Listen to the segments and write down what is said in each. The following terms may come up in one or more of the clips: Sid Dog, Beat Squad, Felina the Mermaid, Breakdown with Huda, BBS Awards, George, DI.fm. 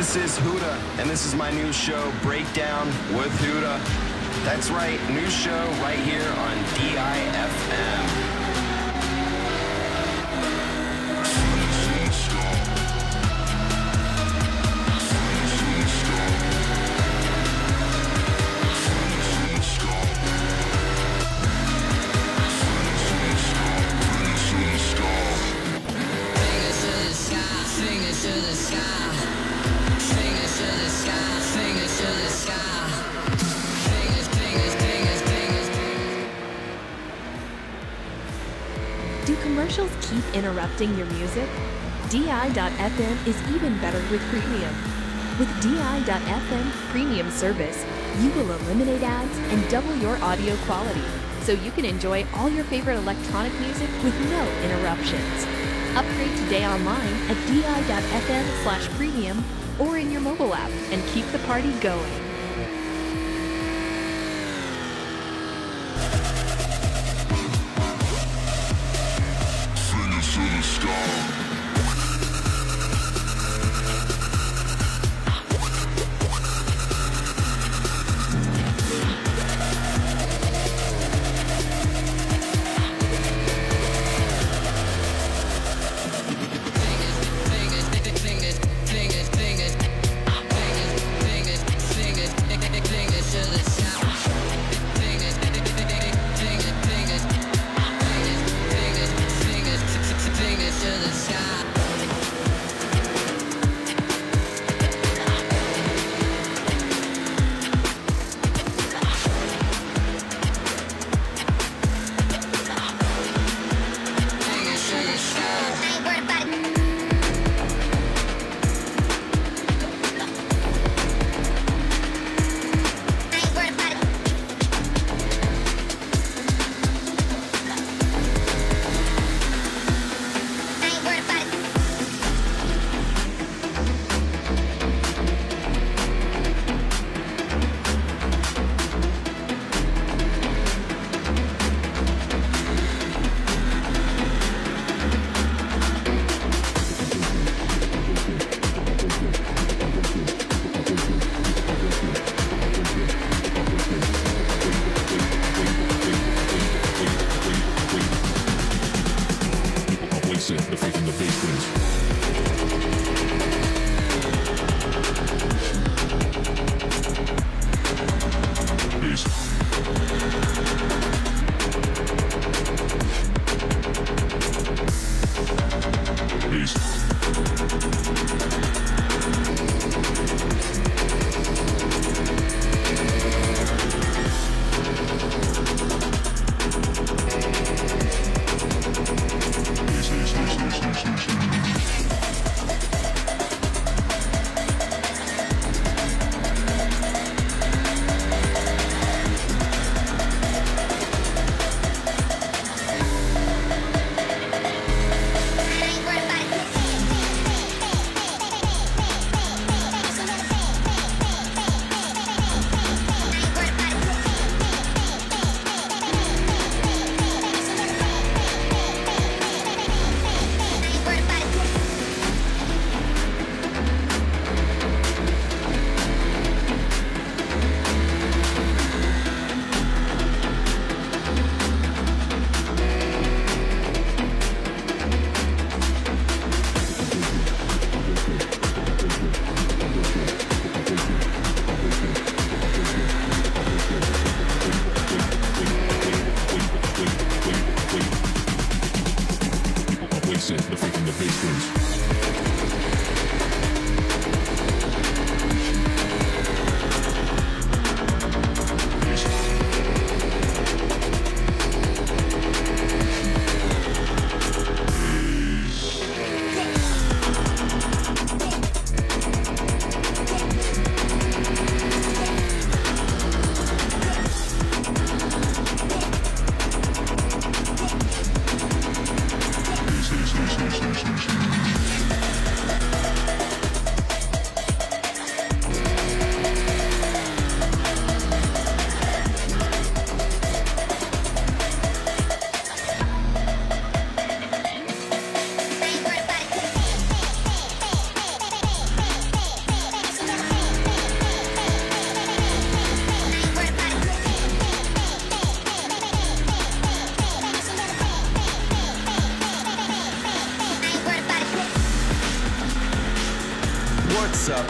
This is Huda, and this is my new show, Breakdown with Huda. That's right, new show right here on DI.fm. Do commercials keep interrupting your music? DI.fm is even better with Premium. With DI.fm Premium service, you will eliminate ads and double your audio quality, so you can enjoy all your favorite electronic music with no interruptions. Upgrade today online at di.fm/premium or in your mobile app and keep the party going.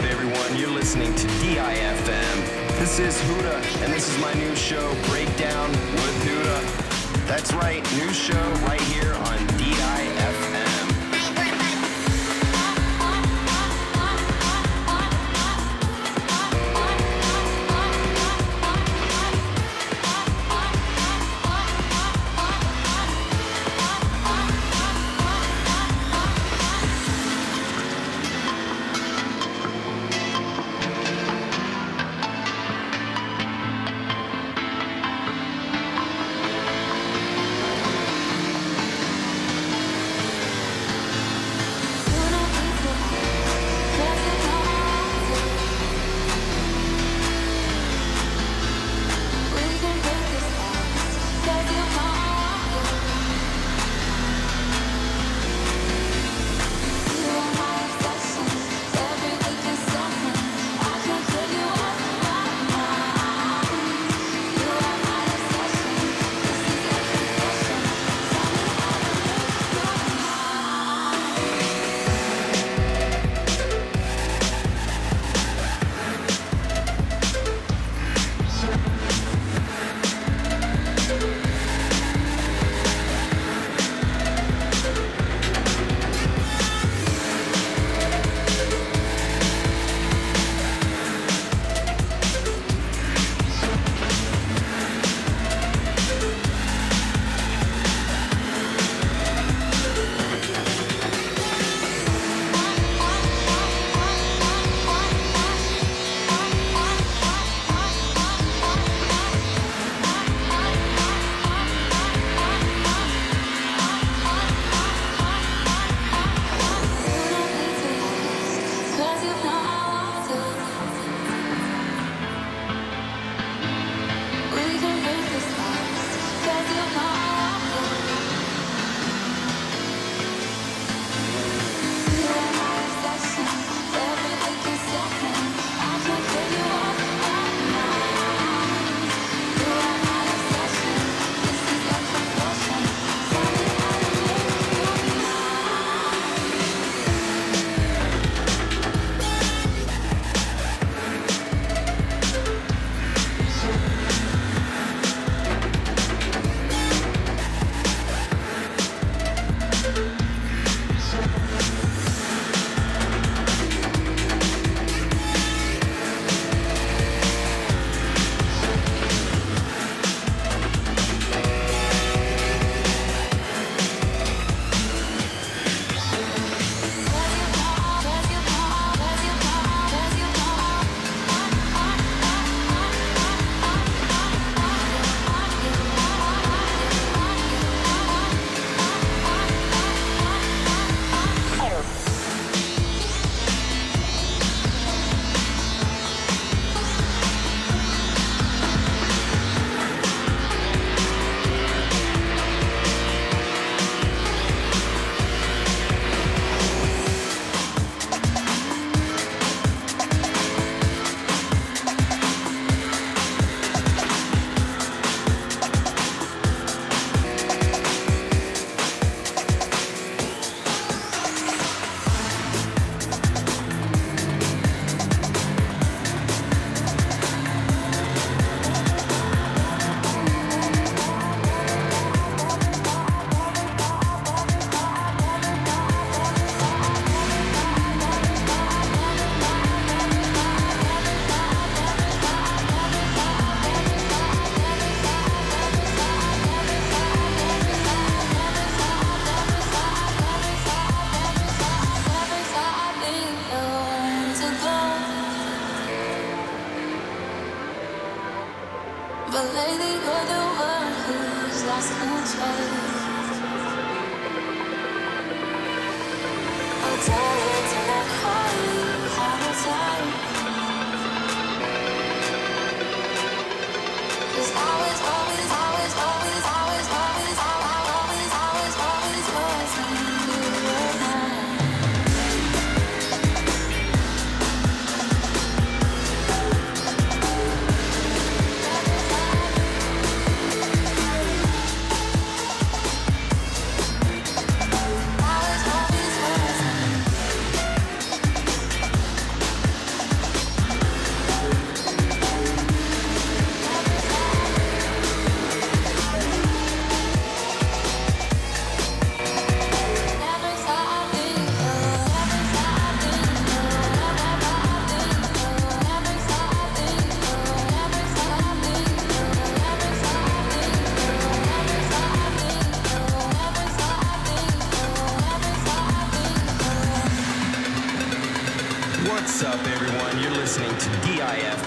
up, everyone? You're listening to DI.fm. This is Huda, and this is my new show, Breakdown with Huda. That's right, new show right here on DI.fm.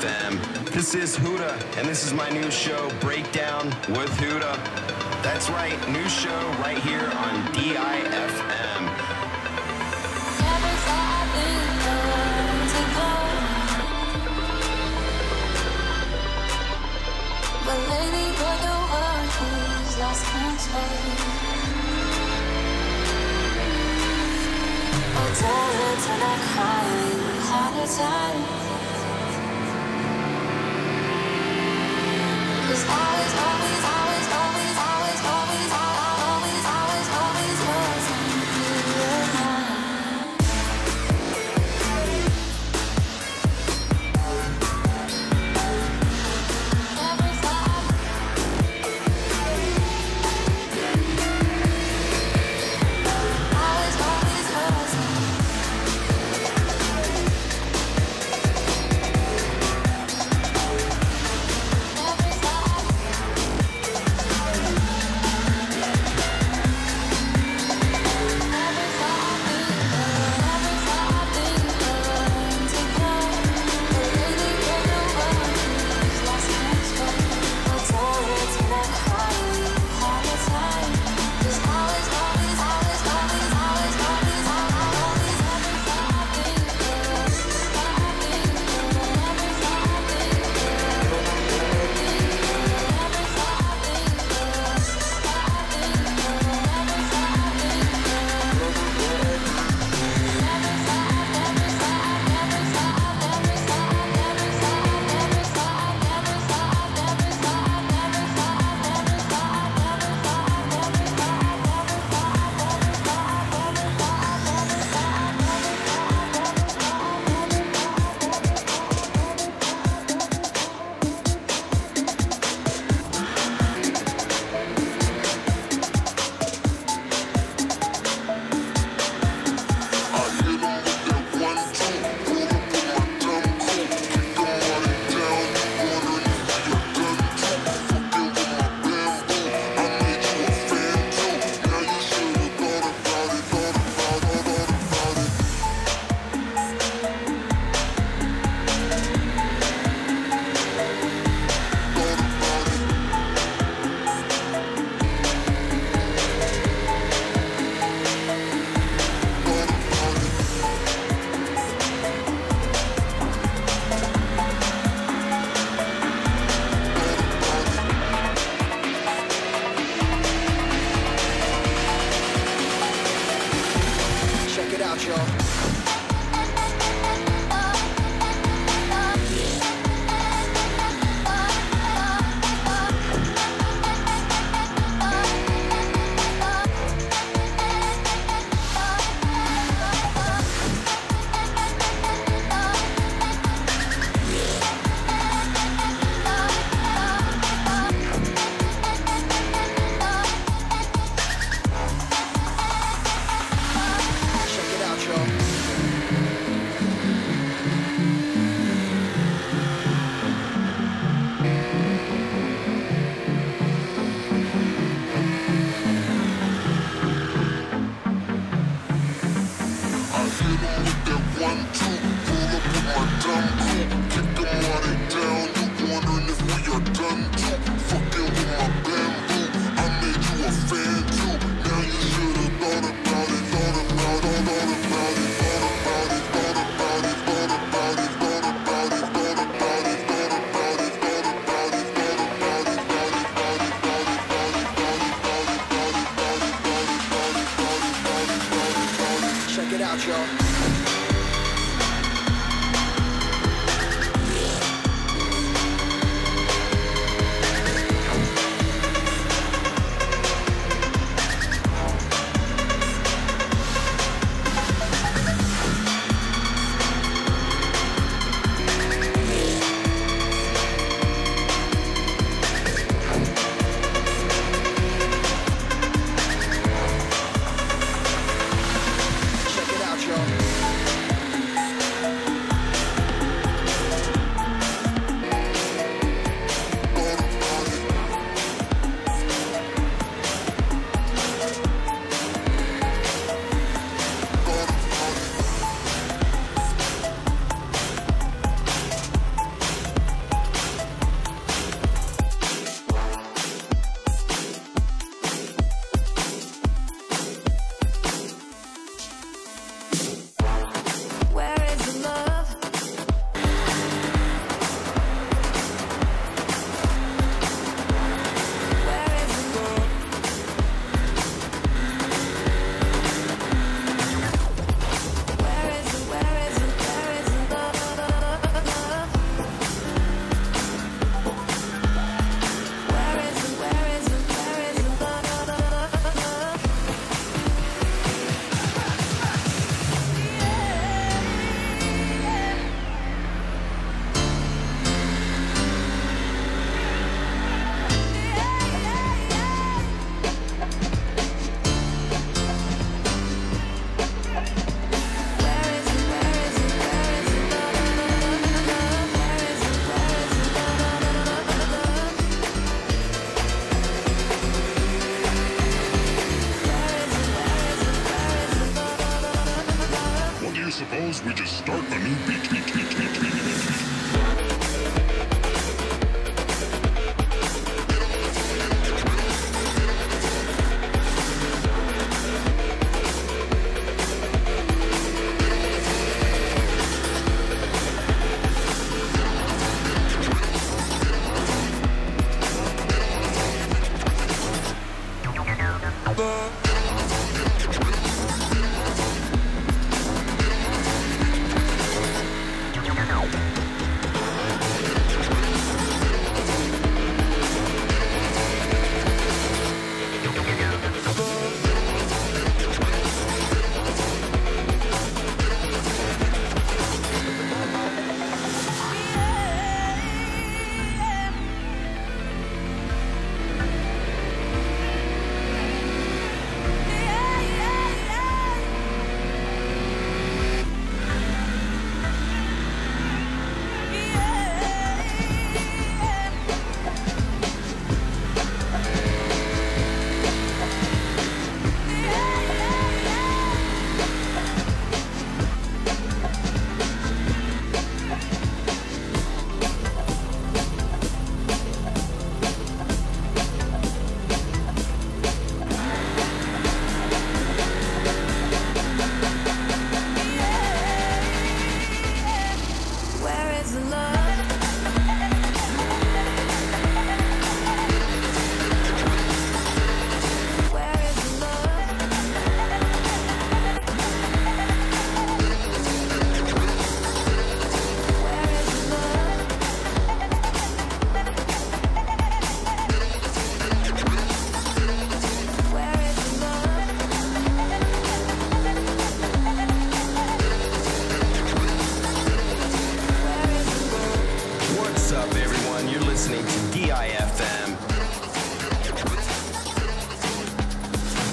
DI.fm. This is Huda, and this is my new show, Breakdown with Huda. That's right, new show right here on DI.fm. Lost control. Oh, darling, turn that crying harder time. 'Cause always was in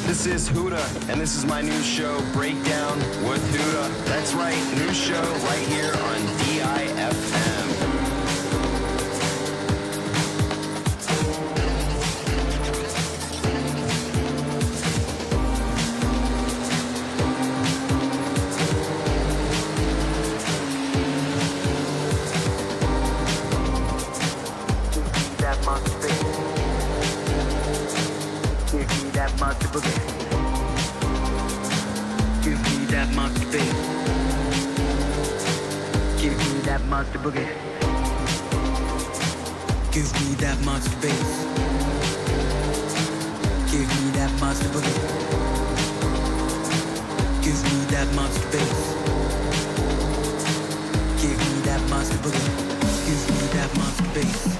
This is Huda, and this is my new show, Breakdown with Huda. That's right, new show right here on DI.fm. Monster boogie. Give me that monster bass. Give me that monster boogie. Give me that monster bass. Give me that monster boogie. Give me that monster bass. Give me that monster bass. Give me that monster bass. Give me that monster bass.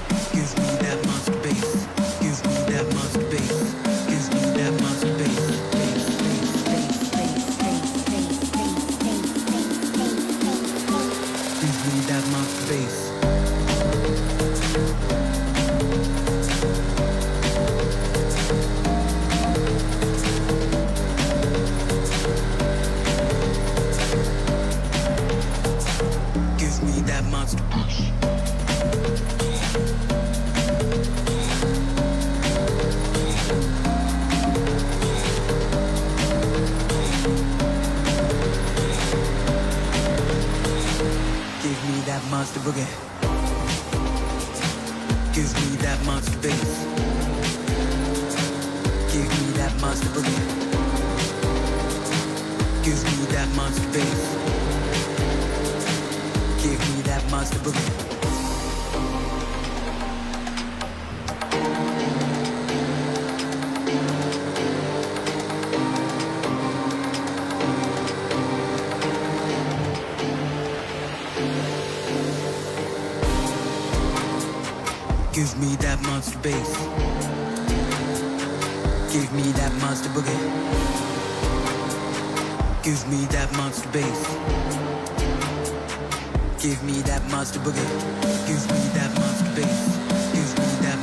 Monster boogie. Give me that monster bass. Give me that monster boogie. Give me that monster bass. Give me that monster boogie. Give me that monster bass. Give me that monster boogie. Give me that monster bass. Give me that monster boogie. Give me that monster bass.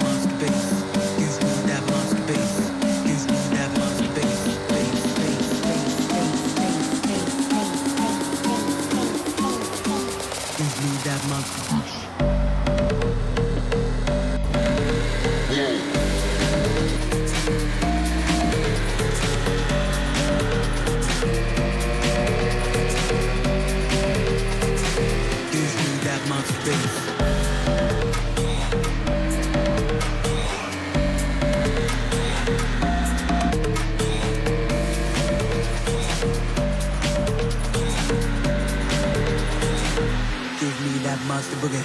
Give me that monster bass. Give me that monster bass. Give me that monster bass. Bass, bass, bass, bass, bass, bass, bass. Give me that monster bass. Monster boogie.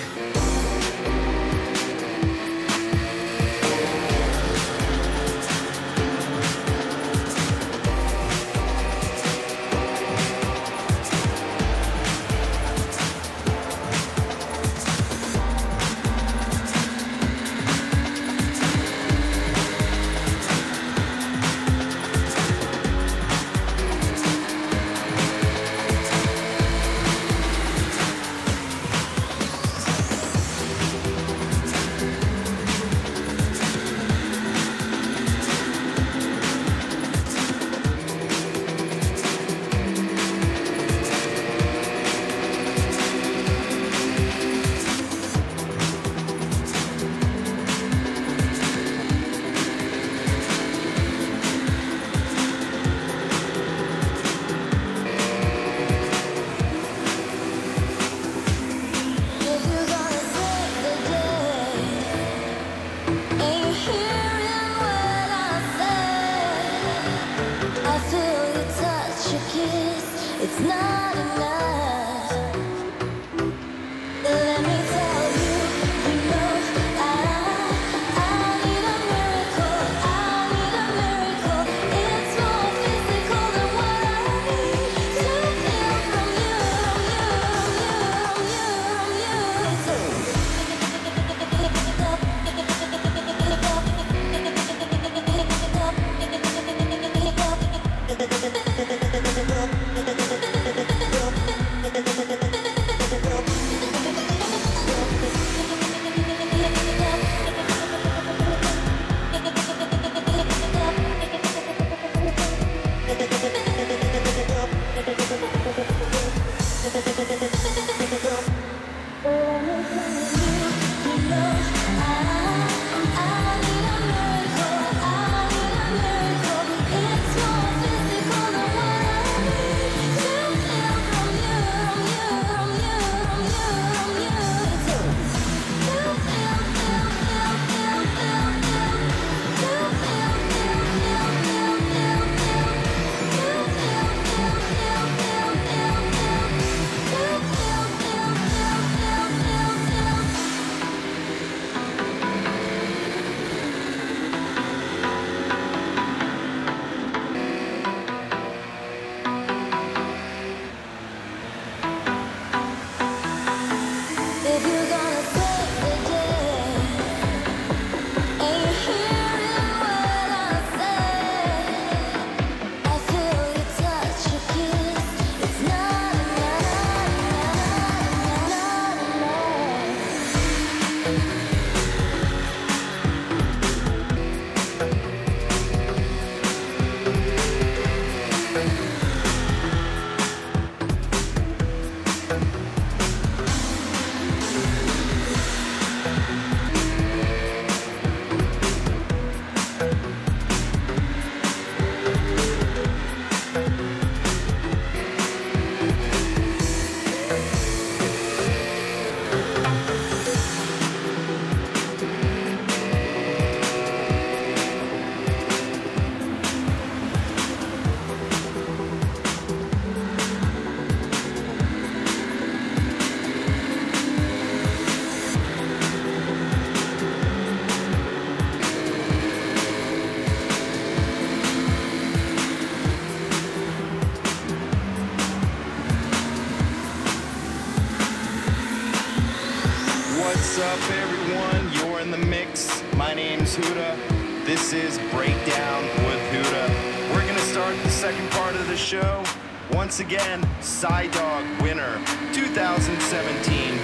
What's up, everyone? You're in the mix. My name's Huda. This is Breakdown with Huda. We're gonna start the second part of the show. Once again, Sid Dog winner, 2017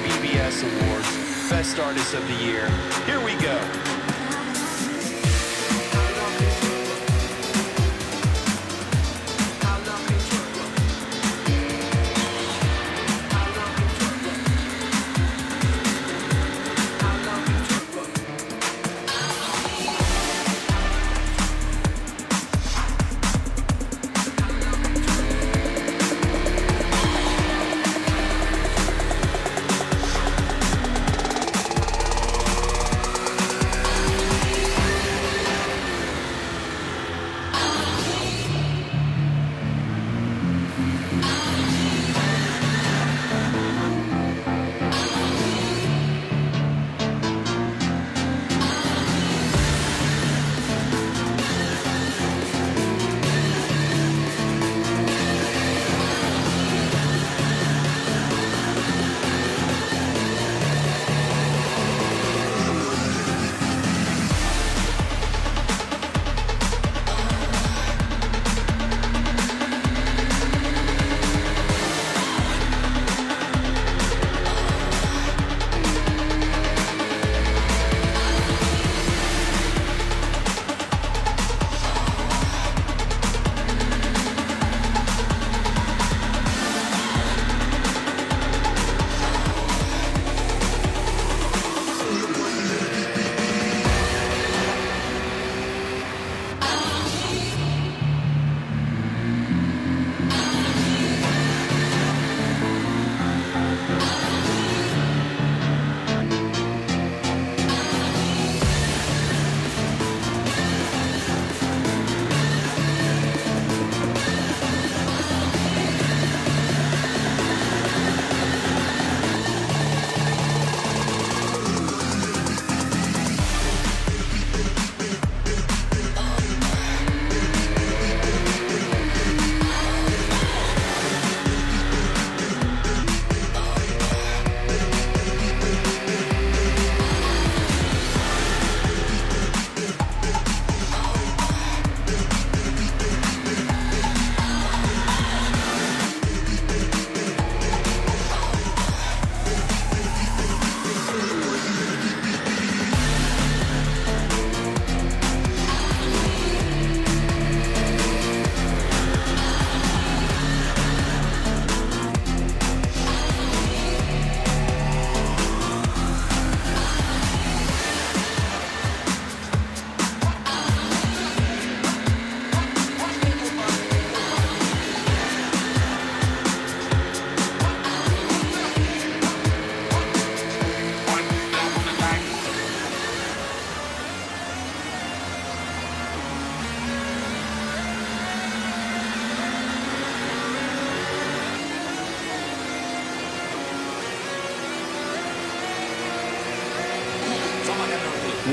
BBS Awards, Best Artist of the Year. Here we go.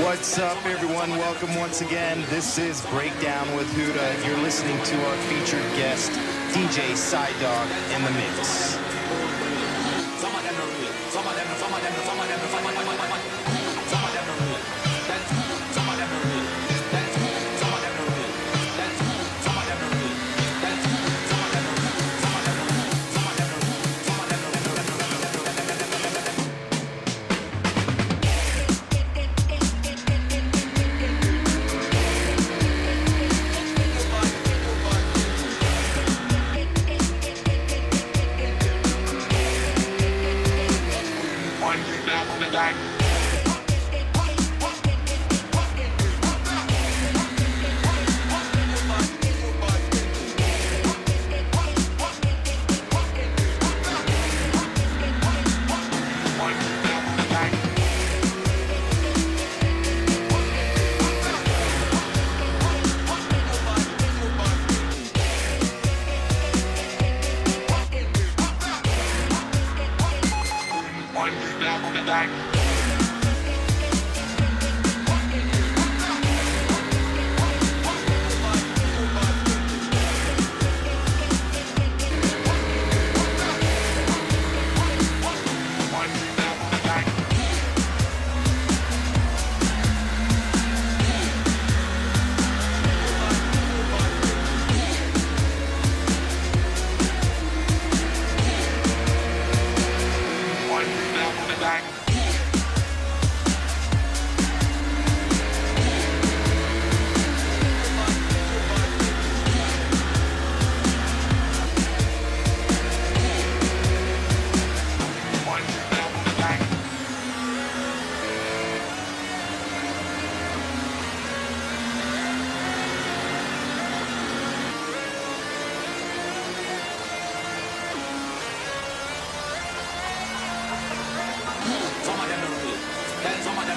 What's up, everyone? Welcome once again. This is Breakdown with Huda. You're listening to our featured guest, DJ Sid Dog, in the mix. Sid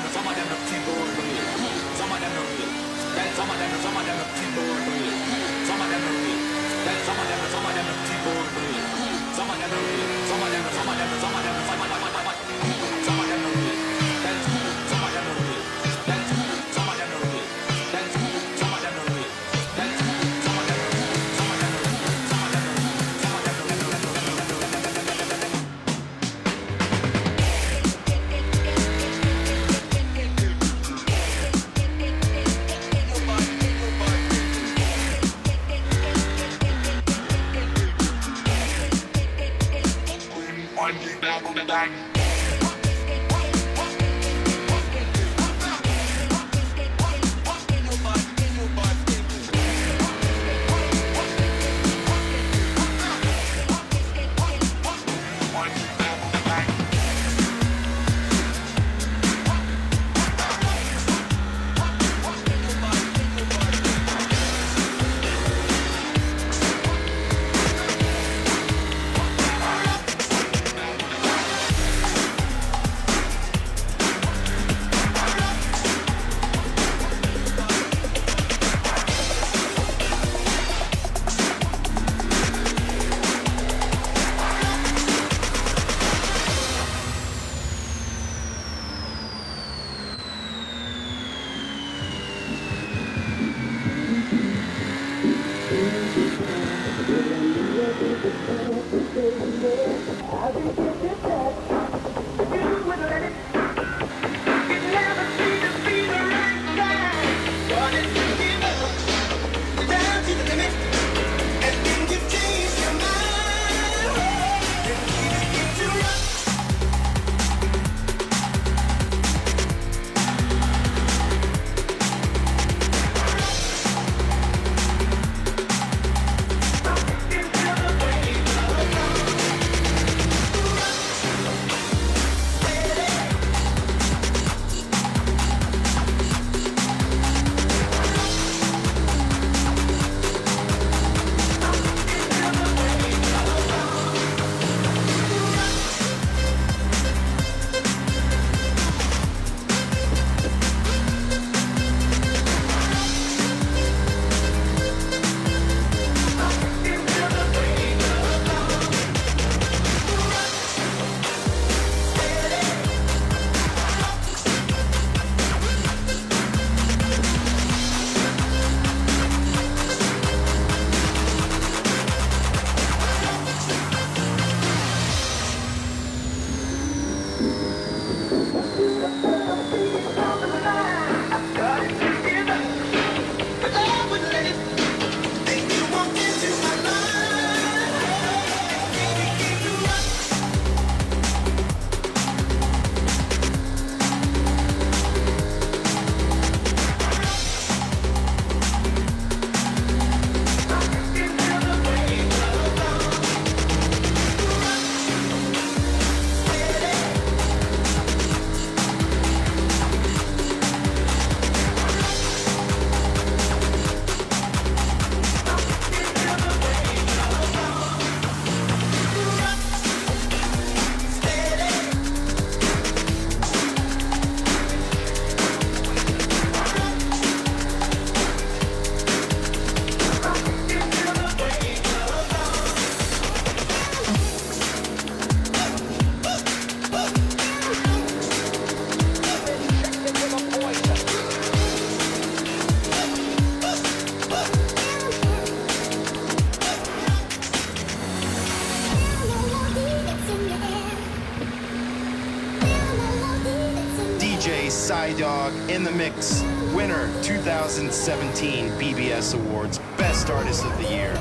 Dog in the mix, winner 2017 BBS Awards, Best Artist of the Year.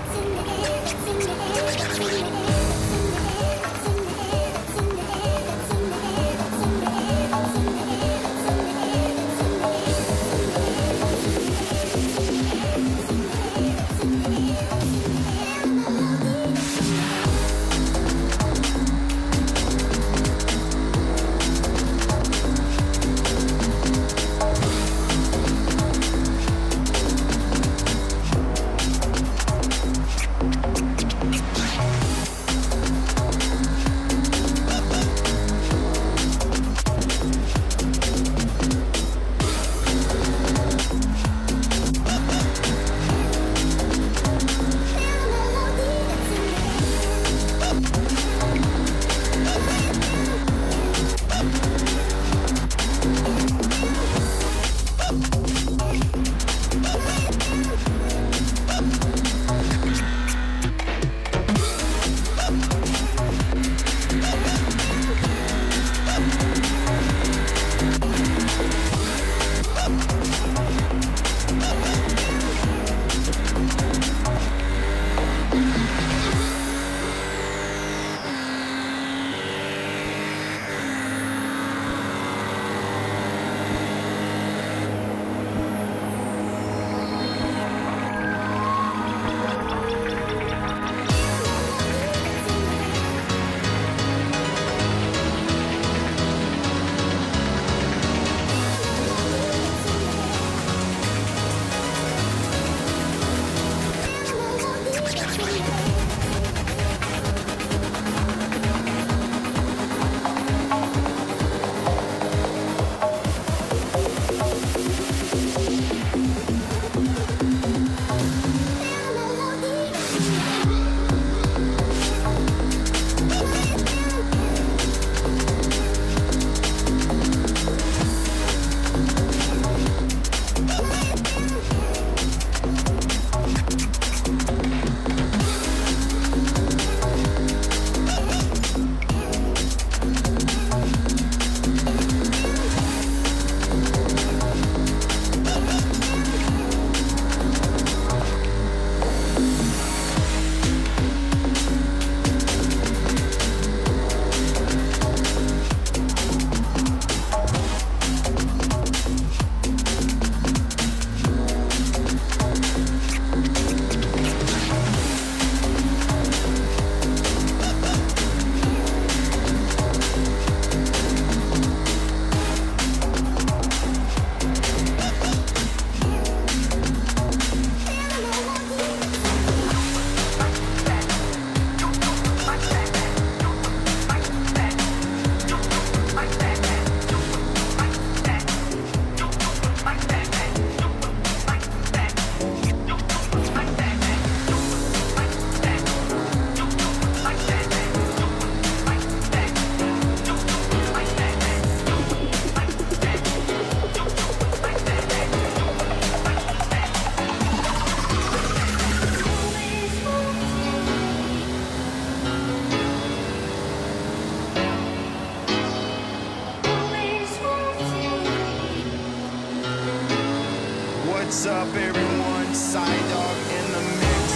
What's up, everyone? Sid Dog in the mix.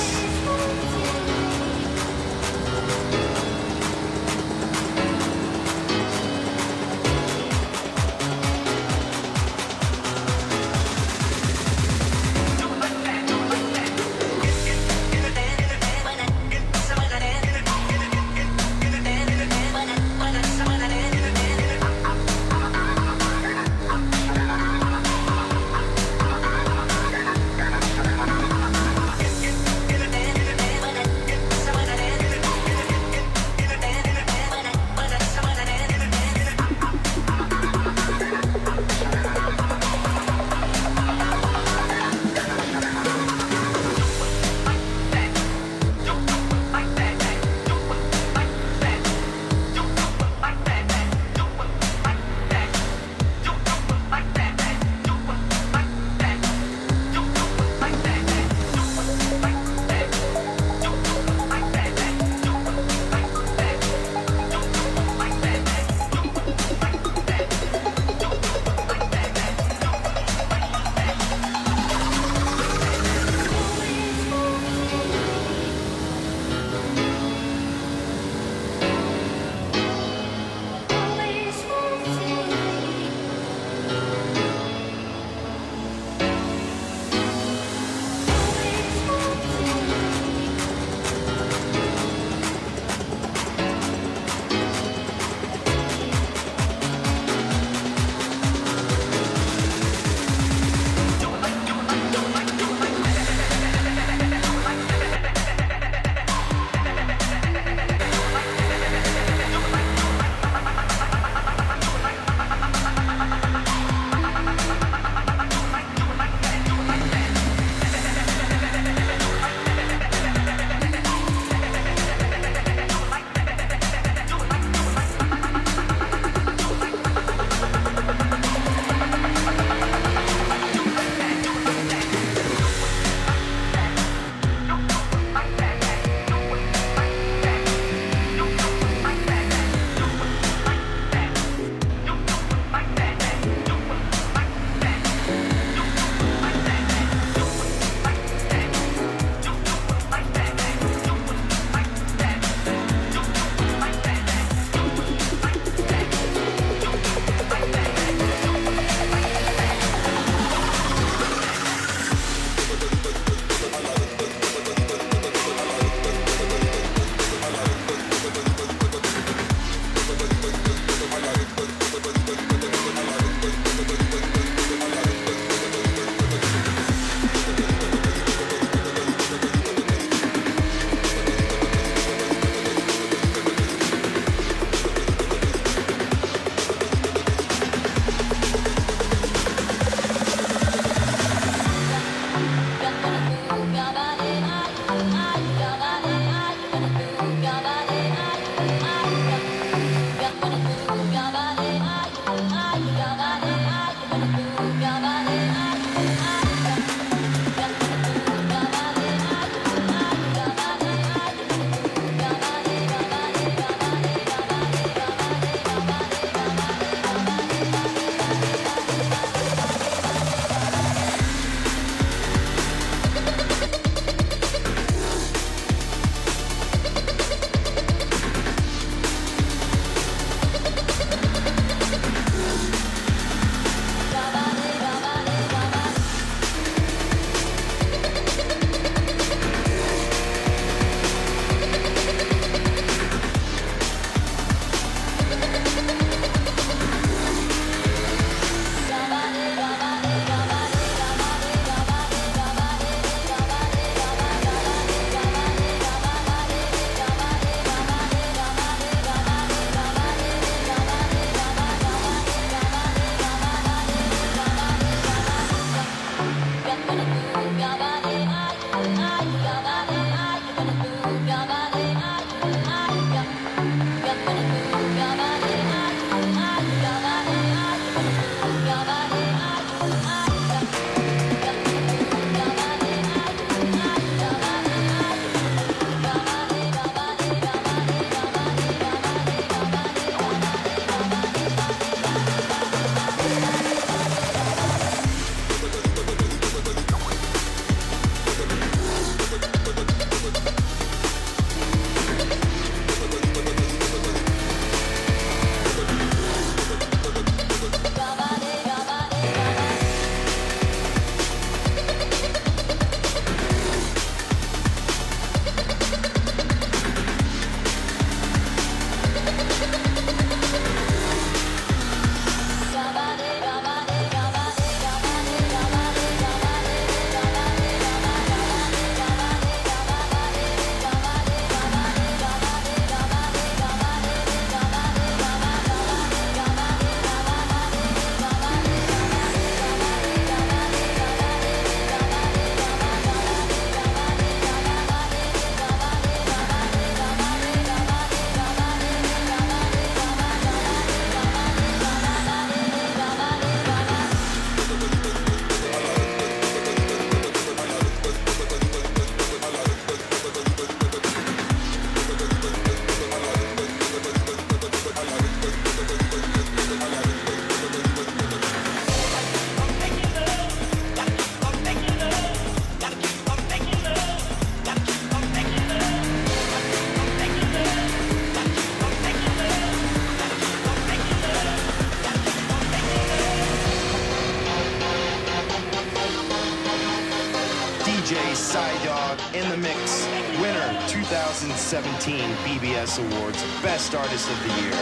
DJ Sid Dog in the mix. Winner 2017 BBS Awards, Best Artist of the Year.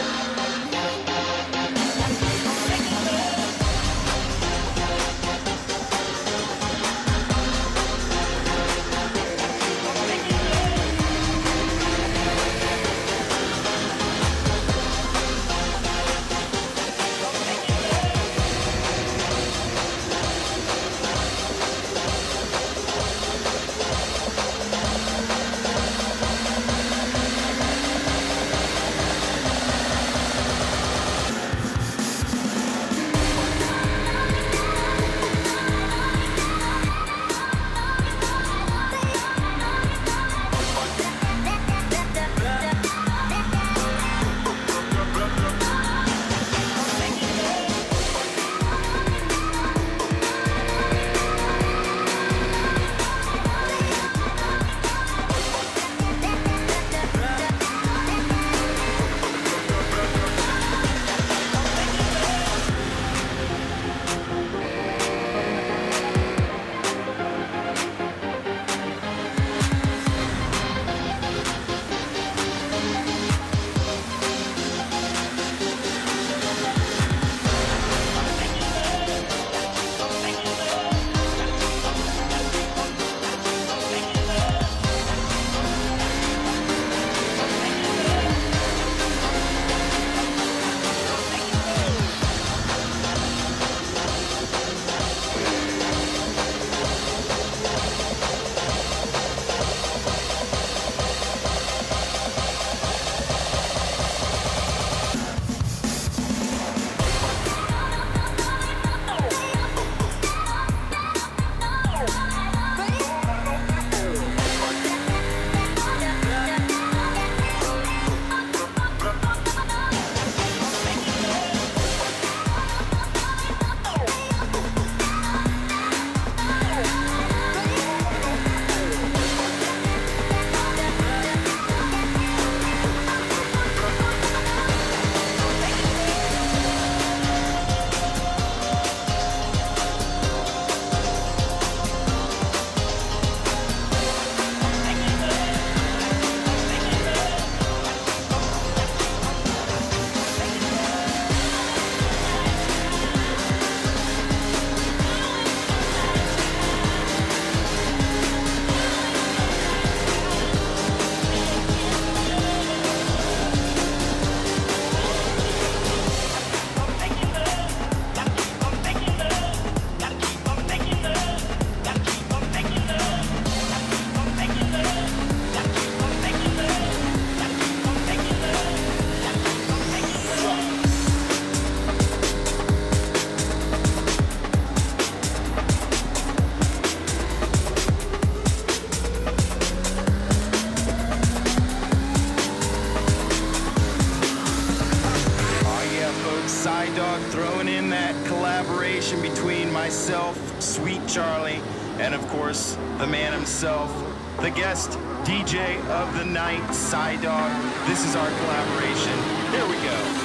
The guest DJ of the night, Sid Dog. This is our collaboration. Here we go.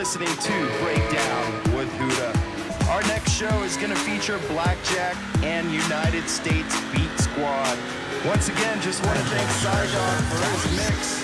Listening to Breakdown with Huda. Our next show is going to feature Blackjack and United States Beat Squad. Once again, just want to thank Sid Dog for his mix.